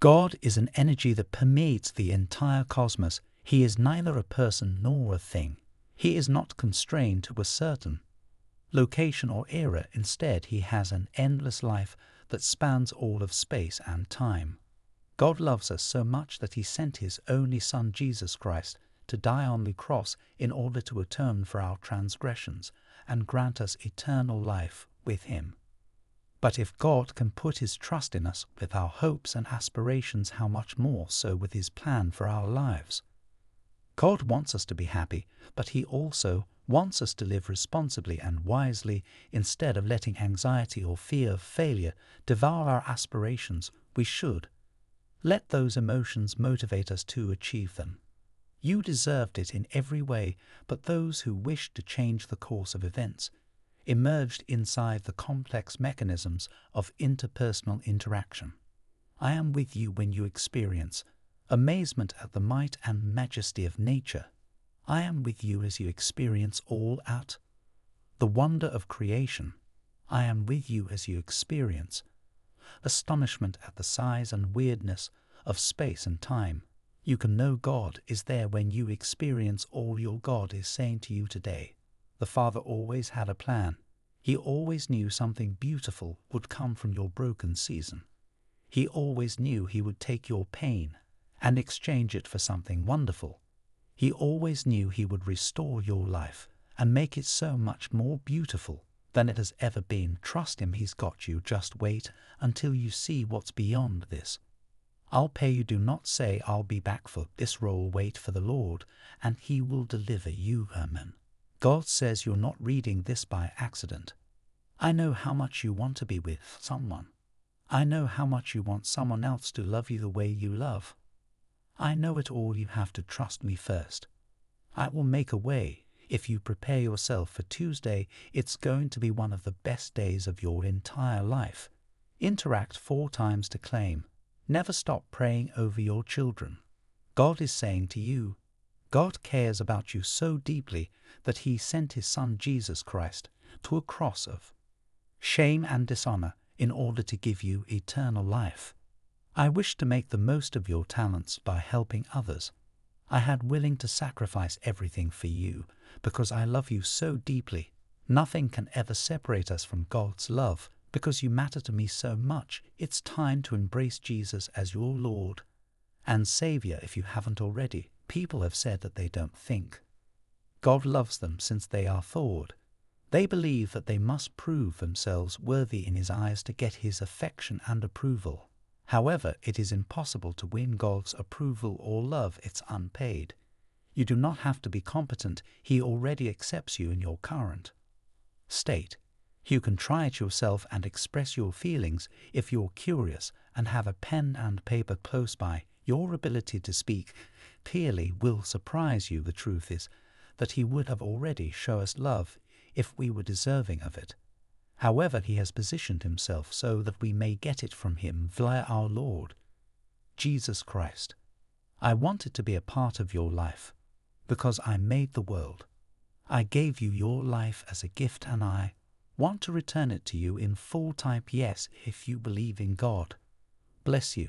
God is an energy that permeates the entire cosmos. He is neither a person nor a thing. He is not constrained to a certain location or era. Instead, he has an endless life that spans all of space and time. God loves us so much that he sent his only Son, Jesus Christ, to die on the cross in order to atone for our transgressions and grant us eternal life with him. But if God can put his trust in us with our hopes and aspirations, how much more so with his plan for our lives? God wants us to be happy, but he also wants us to live responsibly and wisely. Instead of letting anxiety or fear of failure devour our aspirations, we should let those emotions motivate us to achieve them. You deserved it in every way, but those who wished to change the course of events emerged inside the complex mechanisms of interpersonal interaction. I am with you when you experience amazement at the might and majesty of nature. I am with you as you experience the wonder of creation. I am with you as you experience astonishment at the size and weirdness of space and time. You can know God is there when you experience all your God is saying to you today. The Father always had a plan. He always knew something beautiful would come from your broken season. He always knew he would take your pain and exchange it for something wonderful. He always knew he would restore your life and make it so much more beautiful than it has ever been. Trust him, he's got you. Just wait until you see what's beyond this. I'll pay you. Do not say, I'll be back for this role. Wait for the Lord, and he will deliver you, Herman. God says you're not reading this by accident. I know how much you want to be with someone. I know how much you want someone else to love you the way you love. I know it all. You have to trust me first. I will make a way. If you prepare yourself for Tuesday, it's going to be one of the best days of your entire life. Interact 4 times to claim. Never stop praying over your children. God is saying to you, God cares about you so deeply that he sent his Son Jesus Christ to a cross of shame and dishonor in order to give you eternal life. I wish to make the most of your talents by helping others. I had willing to sacrifice everything for you because I love you so deeply. Nothing can ever separate us from God's love because you matter to me so much. It's time to embrace Jesus as your Lord and Savior if you haven't already. People have said that they don't think God loves them since they are thawed. They believe that they must prove themselves worthy in his eyes to get his affection and approval. However, it is impossible to win God's approval or love. It's unpaid. You do not have to be competent. He already accepts you in your current state. You can try it yourself and express your feelings if you're curious and have a pen and paper close by. Your ability to speak clearly will surprise you. The truth is that he would have already shown us love if we were deserving of it. However, he has positioned himself so that we may get it from him via our Lord Jesus Christ. I wanted to be a part of your life because I made the world. I gave you your life as a gift and I want to return it to you in full. Type yes if you believe in God. Bless you.